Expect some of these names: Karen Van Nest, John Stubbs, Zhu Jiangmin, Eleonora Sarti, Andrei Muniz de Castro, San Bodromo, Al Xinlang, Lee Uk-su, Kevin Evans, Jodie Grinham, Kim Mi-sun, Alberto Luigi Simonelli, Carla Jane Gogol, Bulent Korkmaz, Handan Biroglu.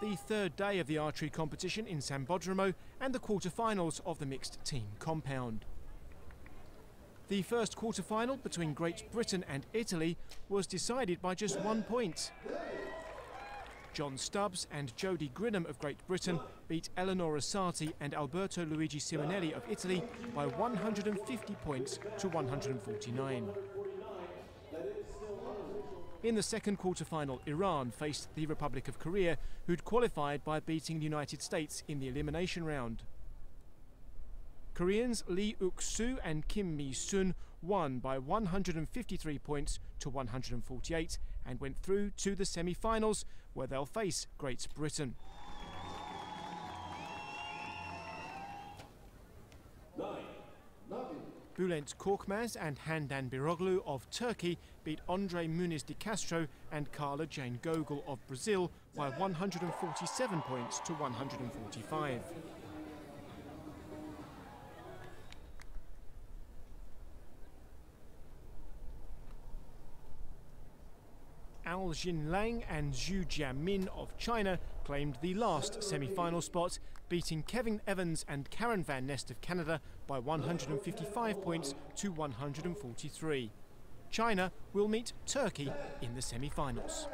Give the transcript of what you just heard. the third day of the archery competition in San Bodromo and the quarterfinals of the mixed team compound. The first quarterfinal between Great Britain and Italy was decided by just 1 point. John Stubbs and Jodie Grinham of Great Britain beat Eleonora Sarti and Alberto Luigi Simonelli of Italy by 150 points to 149. In the second quarterfinal, Iran faced the Republic of Korea, who'd qualified by beating the United States in the elimination round. Koreans Lee Uk-su and Kim Mi-sun won by 153 points to 148 and went through to the semi-finals, where they'll face Great Britain. Bulent Korkmaz and Handan Biroglu of Turkey beat Andrei Muniz de Castro and Carla Jane Gogol of Brazil by 147 points to 145. Al Xinlang and Zhu Jiangmin of China claimed the last semi-final spot, beating Kevin Evans and Karen Van Nest of Canada by 155 points to 143. China will meet Turkey in the semi-finals.